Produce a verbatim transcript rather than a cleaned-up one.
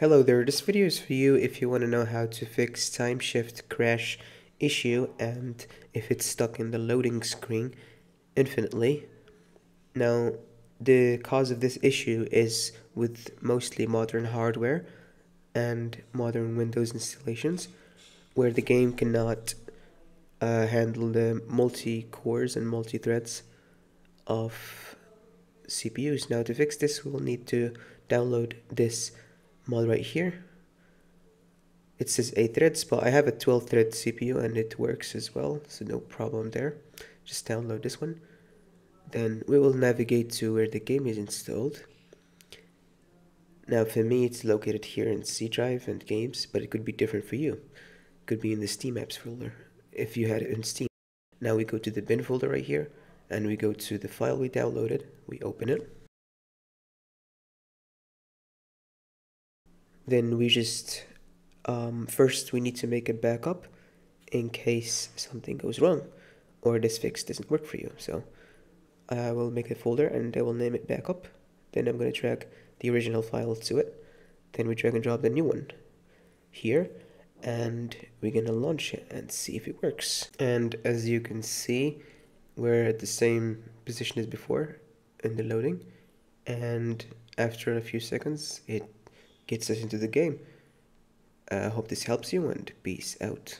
Hello there, this video is for you if you want to know how to fix Timeshift crash issue and if it's stuck in the loading screen infinitely. Now, the cause of this issue is with mostly modern hardware and modern Windows installations, where the game cannot uh, handle the multi-cores and multi-threads of C P Us. Now, to fix this, we'll need to download this mod right here. It says eight threads, but I have a twelve thread C P U and it works as well, so no problem there. Just download this one. Then we will navigate to where the game is installed. Now for me, it's located here in C drive and games, but it could be different for you. It could be in the Steam apps folder if you had it in Steam. Now we go to the bin folder right here, and we go to the file we downloaded. We open it. Then we just, um, first we need to make a backup in case something goes wrong or this fix doesn't work for you. So I will make a folder and I will name it backup. Then I'm going to drag the original file to it. Then we drag and drop the new one here, and we're going to launch it and see if it works. And as you can see, we're at the same position as before in the loading. And after a few seconds, it gets us into the game. I uh, hope this helps you, and peace out.